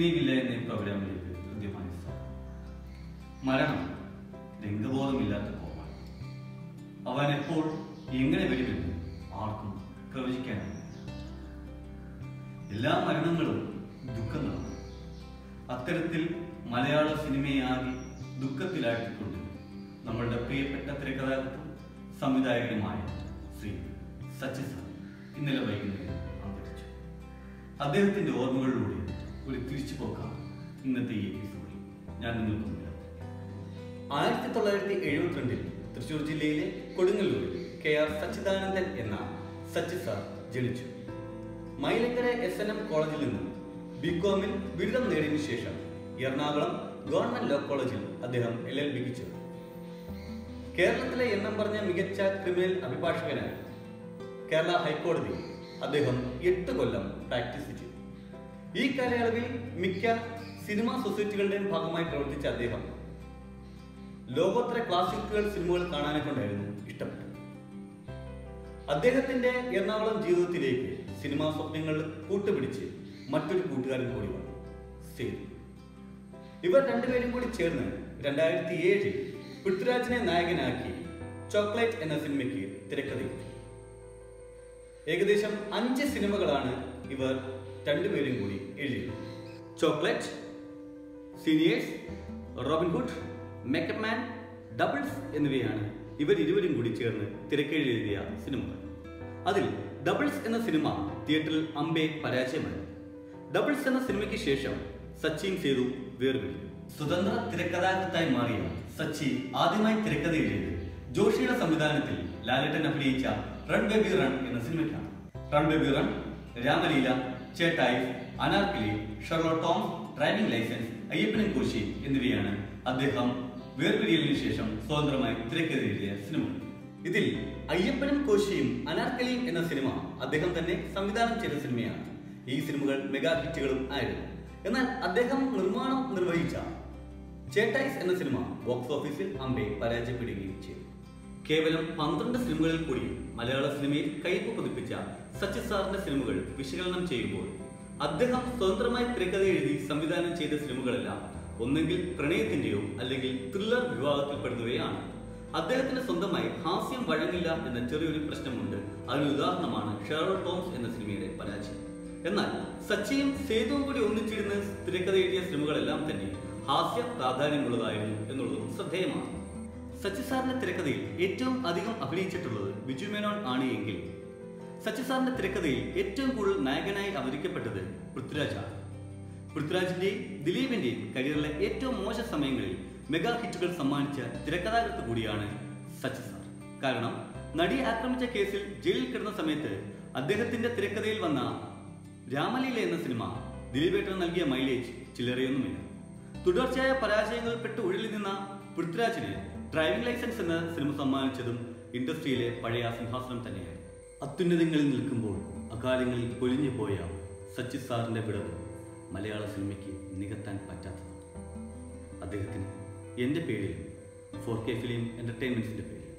ഇത്രയും ഇല്ലായ്മയും അവിടെയാണെങ്കിലും ഹൃദ്യമായ സ്ഥാനം. മരണം ലിംഗബോധമില്ലാത്ത കോമാണ്. അവൻ എപ്പോൾ എങ്ങനെ വരുമെന്ന് ആർക്കും പ്രവചിക്കാനാണ്. എല്ലാ മരണങ്ങളും ദുഃഖങ്ങളാണ്. അത്തരത്തിൽ മലയാള സിനിമയെ ആകെ ദുഃഖത്തിലായിക്കൊണ്ട് നമ്മളുടെ പ്രിയപ്പെട്ട തിരക്കഥാകൃത്തും സംവിധായകനുമായ ശ്രീ സച്ചി സാർ ഇന്നലെ വൈകുന്നേരം അന്തരിച്ചു. അദ്ദേഹത്തിന്റെ ഓർമ്മകളിലൂടെ ഒരു തിരിച്ചുപോക്കാം ഇന്നത്തെ ഈ എപ്പിസോഡിൽ ഞാൻ നിങ്ങൾക്ക് മുന്നിൽ. 1972 തൃശൂർ ജില്ലയിലെ കൊടുങ്ങല്ലൂരിൽ KR സച്ചിദാനന്ദൻ എന്ന സച്ചി സാർ ജനിച്ചു. മൈലക്കര SNM കോളേജിൽ നിന്നും BCom ബിരുദം നേടിയതിനു ശേഷം എറണാകുളം ഗവൺമെന്റ് ലോ കോളേജിൽ അദ്ദേഹം LLB ചെയ്തു. കേരളത്തിലെ എണ്ണം പറഞ്ഞ മികച്ച ക്രിമിനൽ അഭിഭാഷകനായി കേരള ഹൈക്കോടതിയിൽ അദ്ദേഹം 8 കൊല്ലം പ്രാക്ടീസ് ചെയ്തു. ഈ കാലയളവിൽ മിക്ക സിനിമാ സൊസൈറ്റികളുടെയും ഭാഗമായി പ്രവർത്തിച്ച അദ്ദേഹം ലോകോത്തര ക്ലാസിക്കുകൾ സിനിമകൾ കാണാനെ കൊണ്ടായിരുന്നു ഇഷ്ടപ്പെട്ടത്. അദ്ദേഹത്തിന്റെ എറണാകുളം ജീവിതത്തിലേക്ക് സിനിമാ സ്വപ്നങ്ങൾ കൂട്ടുപിടിച്ച് മറ്റൊരു കൂട്ടുകാരൻ കൂടി വന്നു, സേതു. ഇവർ രണ്ടുപേരും കൂടി ചേർന്ന് 2007 പൃഥ്വിരാജിനെ നായകനാക്കി ചോക്ലേറ്റ് എന്ന സിനിമയ്ക്ക് തിരക്കഥയെഴുതി. ഏകദേശം 5 സിനിമകളാണ് ഇവർ രണ്ടുപേരും കൂടി എഴുതിയത്. Chocolate, seniors, Robin Hood, makeup man, doubles എന്നിവയാണ് ഇവർ ഇരുവരും കൂടി ചേർന്ന് തിരക്കഥയെഴുതിയ സിനിമകൾ. അതിൽ ഡബിൾസ് എന്ന സിനിമ തിയേറ്ററിൽ അമ്പേ പരാജയമായി. ഡബിൾസ് എന്ന സിനിമയ്ക്ക് ശേഷം സച്ചിയും സേതു വേർപിരിഞ്ഞു. സ്വതന്ത്ര തിരക്കഥാകൃത്തായി മാറിയ സച്ചി ആദ്യമായി തിരക്കഥ എഴുതിയത് ജോഷിയുടെ സംവിധാനത്തിൽ ലാലേട്ടൻ അഭിനയിച്ച റൺ ബേബി റൺ എന്ന സിനിമയ്ക്കാണ്. Run baby run, Ramaleela, Chettayi, Anarkali, ഷെർലോക് Toms, driving licence, അയ്യപ്പനും കോശി എന്നിവയാണ് അദ്ദേഹം വേർപിരിയലിനു ശേഷം സ്വതന്ത്രമായി തിരക്കഥ എഴുതിയ സിനിമ. ഇതിൽ അയ്യപ്പനും കോശിയും അനാർക്കലിയും എന്ന സിനിമ അദ്ദേഹം തന്നെ സംവിധാനം ചെയ്ത സിനിമയാണ്. ഈ സിനിമകൾ മെഗാ ഹിറ്റുകളും ആയിരുന്നു. എന്നാൽ അദ്ദേഹം നിർമ്മാണം നിർവഹിച്ച ചേട്ടായിസ് എന്ന സിനിമ ബോക്സ് ഓഫീസിൽ അമ്പെ പരാജയപ്പെടുകയും ചെയ്തു. കേവലം 12 സിനിമകളിൽ കൂടി മലയാള സിനിമയിൽ കയ്യൊപ്പ് പതിപ്പിച്ച സച്ചി സാറിന്റെ സിനിമകൾ വിശകലനം ചെയ്യുമ്പോൾ അദ്ദേഹം സ്വതന്ത്രമായി തിരക്കഥ എഴുതി സംവിധാനം ചെയ്ത സിനിമകളെല്ലാം ഒന്നെങ്കിൽ പ്രണയത്തിന്റെയോ അല്ലെങ്കിൽ ത്രില്ലർ വിഭാഗത്തിൽപ്പെടുന്നവയാണ്. അദ്ദേഹത്തിന് സ്വന്തമായി ഹാസ്യം വഴങ്ങില്ല എന്ന ചെറിയൊരു പ്രശ്നമുണ്ട്. അതിന് ഉദാഹരണമാണ് ഷെർലോക് ടോംസ് എന്ന സിനിമയുടെ പരാജയം. എന്നാൽ സച്ചിയും സേതുവും കൂടി ഒന്നിച്ചിരുന്ന് തിരക്കഥ എഴുതിയ സിനിമകളെല്ലാം തന്നെ ഹാസ്യ പ്രാധാന്യമുള്ളതായിരുന്നു എന്നുള്ളതും ശ്രദ്ധേയമാണ്. സച്ചി സാറിന്റെ തിരക്കഥയിൽ ഏറ്റവും അധികം അഭിനയിച്ചിട്ടുള്ളത് ബിജു മേനോൻ ആണ് എങ്കിൽ സച്ചി സാറിന്റെ തിരക്കഥയിൽ ഏറ്റവും കൂടുതൽ നായകനായി അവതരിക്കപ്പെട്ടത് പൃഥ്വിരാജാണ്. പൃഥ്വിരാജിന്റെയും ദിലീപിന്റെയും കരിയറിലെ ഏറ്റവും മോശം സമയങ്ങളിൽ മെഗാ ഹിറ്റുകൾ സമ്മാനിച്ച തിരക്കഥാകൃത്ത് കൂടിയാണ് സച്ചി സാർ. കാരണം നടിയെ ആക്രമിച്ച കേസിൽ ജയിലിൽ കിടന്ന സമയത്ത് അദ്ദേഹത്തിന്റെ തിരക്കഥയിൽ വന്ന രാമലീല എന്ന സിനിമ ദിലീപേട്ടന് നൽകിയ മൈലേജ് ചില്ലറയൊന്നുമില്ല. തുടർച്ചയായ പരാജയങ്ങളിൽപ്പെട്ട് ഉഴലി നിന്ന പൃഥ്വിരാജിന് ഡ്രൈവിംഗ് ലൈസൻസ് എന്ന സിനിമ സമ്മാനിച്ചതും ഇൻഡസ്ട്രിയിലെ പഴയ സിംഹാസനം തന്നെയായിരുന്നു. അത്യുന്നതങ്ങളിൽ നിൽക്കുമ്പോൾ അകാലങ്ങളിൽ പൊലിഞ്ഞു പോയ സച്ചി സാറിന്റെ വിടവ് മലയാള സിനിമയ്ക്ക് നികത്താൻ പറ്റാത്തതാണ്. അദ്ദേഹത്തിന് എൻ്റെ പേരിലും 4K ഫിലിം എൻ്റർടൈൻമെൻറ്റ്സിൻ്റെ പേരിലും